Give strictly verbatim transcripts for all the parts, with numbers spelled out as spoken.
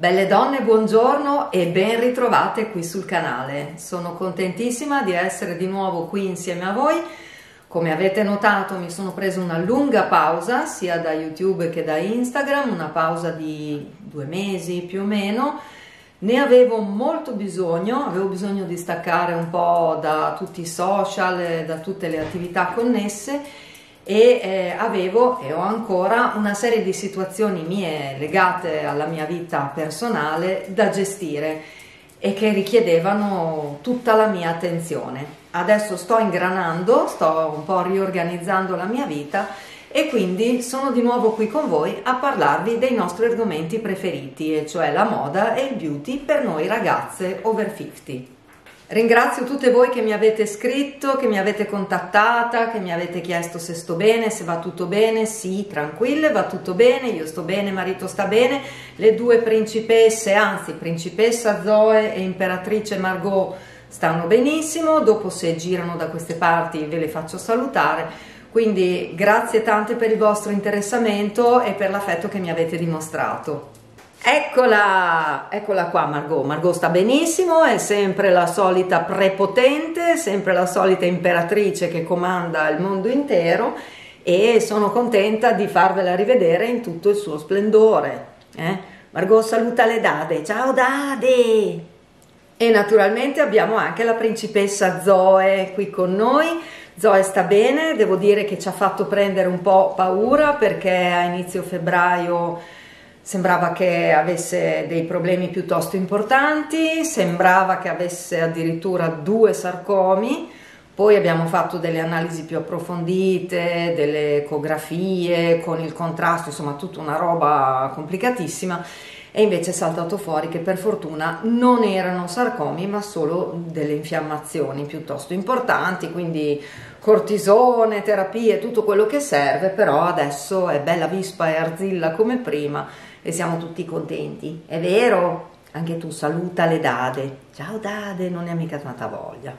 Belle donne, buongiorno e ben ritrovate qui sul canale. Sono contentissima di essere di nuovo qui insieme a voi. Come avete notato mi sono presa una lunga pausa sia da YouTube che da Instagram, una pausa di due mesi più o meno. Ne avevo molto bisogno, avevo bisogno di staccare un po' da tutti i social, da tutte le attività connesse. E eh, avevo e ho ancora una serie di situazioni mie legate alla mia vita personale da gestire e che richiedevano tutta la mia attenzione. Adesso sto ingranando, sto un po' riorganizzando la mia vita e quindi sono di nuovo qui con voi a parlarvi dei nostri argomenti preferiti, e cioè la moda e il beauty per noi ragazze over cinquanta. Ringrazio tutte voi che mi avete scritto, che mi avete contattata, che mi avete chiesto se sto bene, se va tutto bene. Sì, tranquille, va tutto bene, io sto bene, marito sta bene, le due principesse, anzi principessa Zoe e imperatrice Margot stanno benissimo, dopo se girano da queste parti ve le faccio salutare. Quindi grazie tante per il vostro interessamento e per l'affetto che mi avete dimostrato. Eccola, eccola qua Margot, Margot sta benissimo, è sempre la solita prepotente, sempre la solita imperatrice che comanda il mondo intero, e sono contenta di farvela rivedere in tutto il suo splendore. Eh? Margot saluta le dade, ciao dade! E naturalmente abbiamo anche la principessa Zoe qui con noi. Zoe sta bene, devo dire che ci ha fatto prendere un po' paura perché a inizio febbraio sembrava che avesse dei problemi piuttosto importanti, sembrava che avesse addirittura due sarcomi, poi abbiamo fatto delle analisi più approfondite, delle ecografie con il contrasto, insomma tutta una roba complicatissima, e invece è saltato fuori che per fortuna non erano sarcomi ma solo delle infiammazioni piuttosto importanti, quindi cortisone, terapie, tutto quello che serve, però adesso è bella vispa e arzilla come prima e siamo tutti contenti, è vero? Anche tu saluta le dade, ciao dade, non ne ha mica tanta voglia.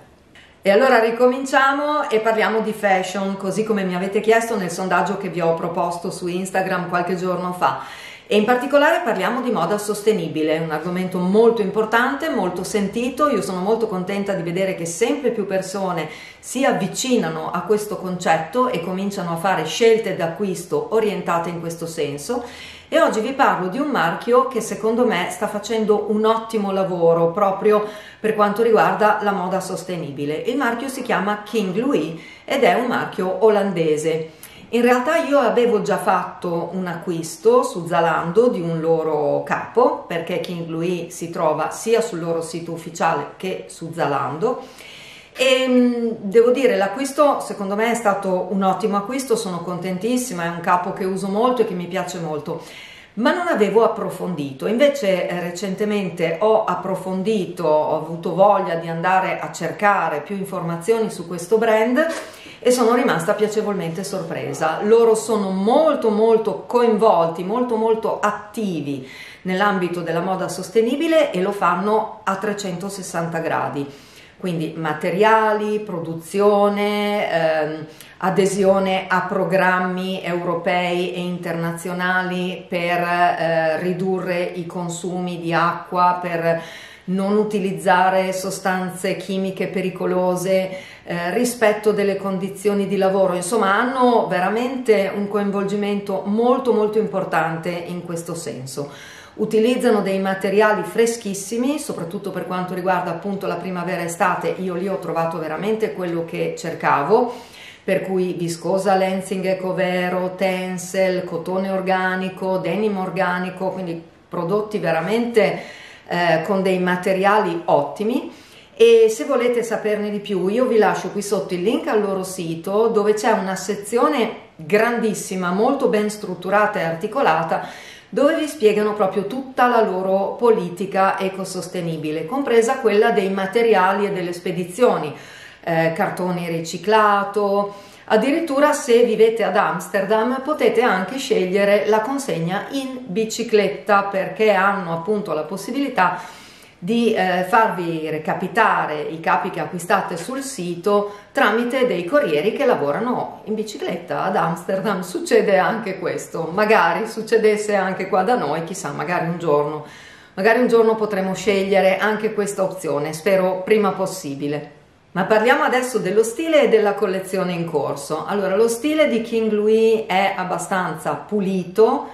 E allora ricominciamo e parliamo di fashion, così come mi avete chiesto nel sondaggio che vi ho proposto su Instagram qualche giorno fa, e in particolare parliamo di moda sostenibile, un argomento molto importante, molto sentito. Io sono molto contenta di vedere che sempre più persone si avvicinano a questo concetto e cominciano a fare scelte d'acquisto orientate in questo senso, e oggi vi parlo di un marchio che secondo me sta facendo un ottimo lavoro proprio per quanto riguarda la moda sostenibile. Il marchio si chiama King Louie ed è un marchio olandese. In realtà io avevo già fatto un acquisto su Zalando di un loro capo, perché King Louie si trova sia sul loro sito ufficiale che su Zalando, e devo dire l'acquisto secondo me è stato un ottimo acquisto, sono contentissima, è un capo che uso molto e che mi piace molto, ma non avevo approfondito. Invece recentemente ho approfondito, ho avuto voglia di andare a cercare più informazioni su questo brand e sono rimasta piacevolmente sorpresa. Loro sono molto molto coinvolti, molto molto attivi nell'ambito della moda sostenibile e lo fanno a trecentosessanta gradi, quindi materiali, produzione, ehm, adesione a programmi europei e internazionali per eh, ridurre i consumi di acqua, per non utilizzare sostanze chimiche pericolose, eh, rispetto delle condizioni di lavoro. Insomma, hanno veramente un coinvolgimento molto molto importante in questo senso. Utilizzano dei materiali freschissimi, soprattutto per quanto riguarda appunto la primavera e estate. Io lì ho trovato veramente quello che cercavo, per cui viscosa Lenzing, Ecovero, Tencel, cotone organico, denim organico, quindi prodotti veramente Eh, con dei materiali ottimi. E se volete saperne di più io vi lascio qui sotto il link al loro sito, dove c'è una sezione grandissima, molto ben strutturata e articolata, dove vi spiegano proprio tutta la loro politica ecosostenibile, compresa quella dei materiali e delle spedizioni, eh, cartone riciclato. Addirittura se vivete ad Amsterdam potete anche scegliere la consegna in bicicletta, perché hanno appunto la possibilità di eh, farvi recapitare i capi che acquistate sul sito tramite dei corrieri che lavorano in bicicletta ad Amsterdam. Succede anche questo, magari succedesse anche qua da noi, chissà, magari un giorno Magari un giorno potremo scegliere anche questa opzione, spero prima possibile. Ma parliamo adesso dello stile e della collezione in corso. Allora, lo stile di King Louie è abbastanza pulito,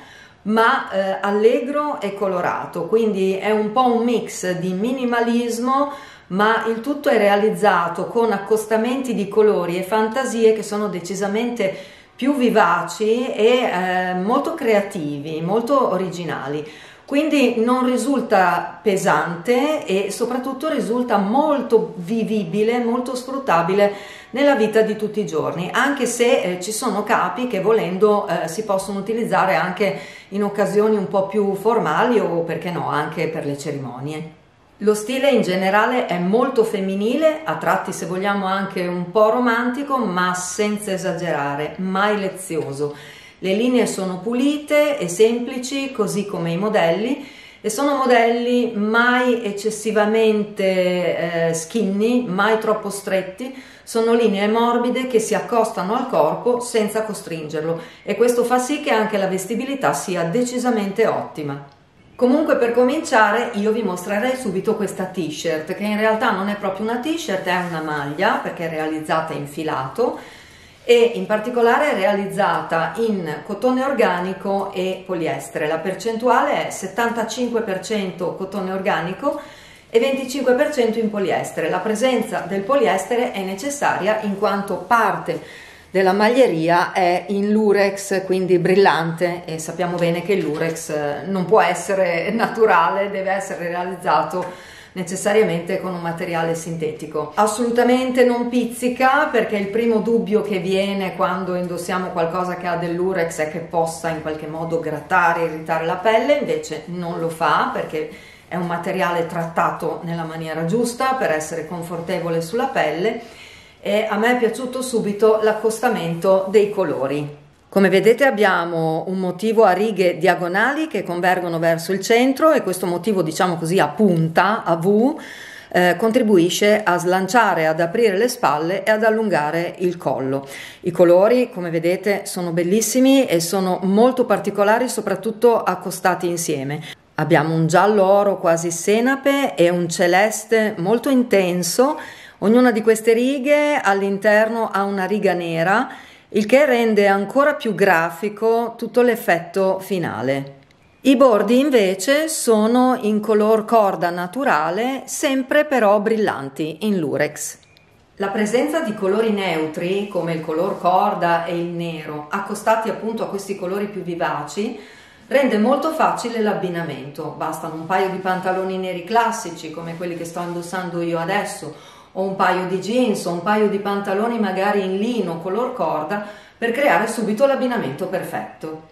ma eh, allegro e colorato, quindi è un po' un mix di minimalismo, ma il tutto è realizzato con accostamenti di colori e fantasie che sono decisamente più vivaci e eh, molto creativi, molto originali. Quindi non risulta pesante e soprattutto risulta molto vivibile, molto sfruttabile nella vita di tutti i giorni, anche se eh, ci sono capi che volendo eh, si possono utilizzare anche in occasioni un po' più formali o, perché no, anche per le cerimonie. Lo stile in generale è molto femminile, a tratti se vogliamo anche un po' romantico, ma senza esagerare, mai lezioso. Le linee sono pulite e semplici, così come i modelli, e sono modelli mai eccessivamente eh, skinny, mai troppo stretti, sono linee morbide che si accostano al corpo senza costringerlo, e questo fa sì che anche la vestibilità sia decisamente ottima. Comunque, per cominciare io vi mostrerei subito questa t-shirt, che in realtà non è proprio una t-shirt, è una maglia, perché è realizzata in filato e in particolare è realizzata in cotone organico e poliestere. La percentuale è settantacinque per cento cotone organico e venticinque per cento in poliestere. La presenza del poliestere è necessaria in quanto parte della maglieria è in lurex, quindi brillante, e sappiamo bene che il lurex non può essere naturale, deve essere realizzato necessariamente con un materiale sintetico. Assolutamente non pizzica, perché il primo dubbio che viene quando indossiamo qualcosa che ha del lurex è che possa in qualche modo grattare, irritare la pelle, invece non lo fa, perché è un materiale trattato nella maniera giusta per essere confortevole sulla pelle, e a me è piaciuto subito l'accostamento dei colori. Come vedete abbiamo un motivo a righe diagonali che convergono verso il centro, e questo motivo, diciamo così, a punta, a V, eh, contribuisce a slanciare, ad aprire le spalle e ad allungare il collo. I colori, come vedete, sono bellissimi e sono molto particolari, soprattutto accostati insieme. Abbiamo un giallo oro quasi senape e un celeste molto intenso. Ognuna di queste righe all'interno ha una riga nera, il che rende ancora più grafico tutto l'effetto finale. I bordi invece sono in color corda naturale, sempre però brillanti, in lurex. La presenza di colori neutri, come il color corda e il nero, accostati appunto a questi colori più vivaci, rende molto facile l'abbinamento. Bastano un paio di pantaloni neri classici, come quelli che sto indossando io adesso, o un paio di jeans o un paio di pantaloni magari in lino color corda, per creare subito l'abbinamento perfetto.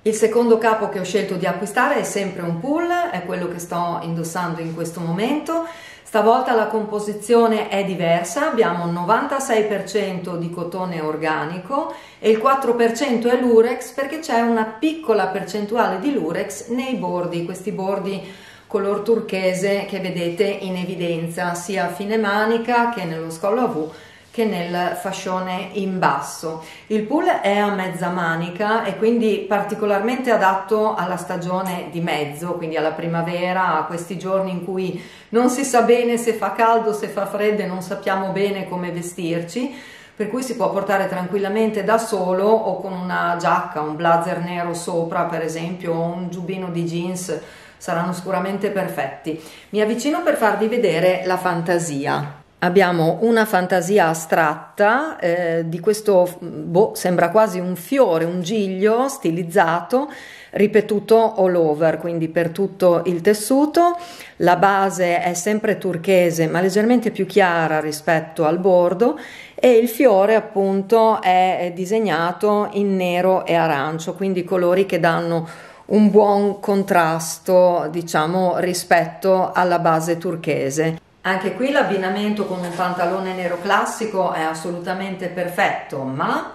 Il secondo capo che ho scelto di acquistare è sempre un pull, è quello che sto indossando in questo momento. Stavolta la composizione è diversa, abbiamo il novantasei per cento di cotone organico e il quattro per cento è lurex, perché c'è una piccola percentuale di lurex nei bordi, questi bordi color turchese che vedete in evidenza sia a fine manica che nello scollo a V che nel fascione in basso. Il pull è a mezza manica e quindi particolarmente adatto alla stagione di mezzo, quindi alla primavera, a questi giorni in cui non si sa bene se fa caldo, se fa freddo e non sappiamo bene come vestirci, per cui si può portare tranquillamente da solo o con una giacca, un blazer nero sopra per esempio, o un giubbino di jeans. Saranno sicuramente perfetti. Mi avvicino per farvi vedere la fantasia. Abbiamo una fantasia astratta, eh, di questo, boh, sembra quasi un fiore, un giglio stilizzato, ripetuto all over, quindi per tutto il tessuto. La base è sempre turchese, ma leggermente più chiara rispetto al bordo, e il fiore appunto è disegnato in nero e arancio, quindi colori che danno un buon contrasto, diciamo, rispetto alla base turchese. Anche qui l'abbinamento con un pantalone nero classico è assolutamente perfetto, ma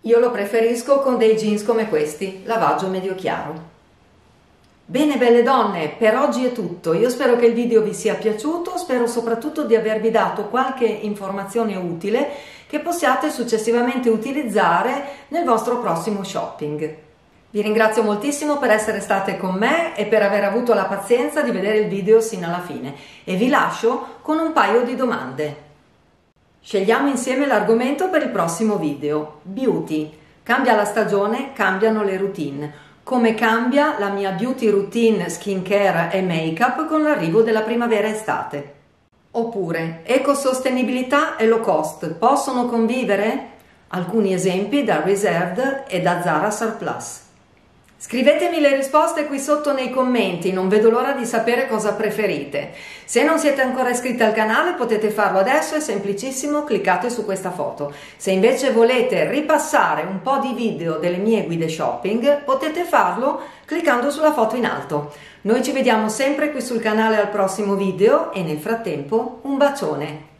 io lo preferisco con dei jeans come questi, lavaggio medio chiaro. Bene, belle donne, per oggi è tutto. Io spero che il video vi sia piaciuto, spero soprattutto di avervi dato qualche informazione utile che possiate successivamente utilizzare nel vostro prossimo shopping. Vi ringrazio moltissimo per essere state con me e per aver avuto la pazienza di vedere il video sino alla fine e vi lascio con un paio di domande. Scegliamo insieme l'argomento per il prossimo video. Beauty. Cambia la stagione, cambiano le routine. Come cambia la mia beauty routine, skincare e make-up con l'arrivo della primavera-estate? Oppure, ecosostenibilità e low cost possono convivere? Alcuni esempi da Reserved e da Zara Surplus. Scrivetemi le risposte qui sotto nei commenti, non vedo l'ora di sapere cosa preferite. Se non siete ancora iscritti al canale potete farlo adesso, è semplicissimo, cliccate su questa foto. Se invece volete ripassare un po' di video delle mie guide shopping, potete farlo cliccando sulla foto in alto. Noi ci vediamo sempre qui sul canale al prossimo video e nel frattempo un bacione!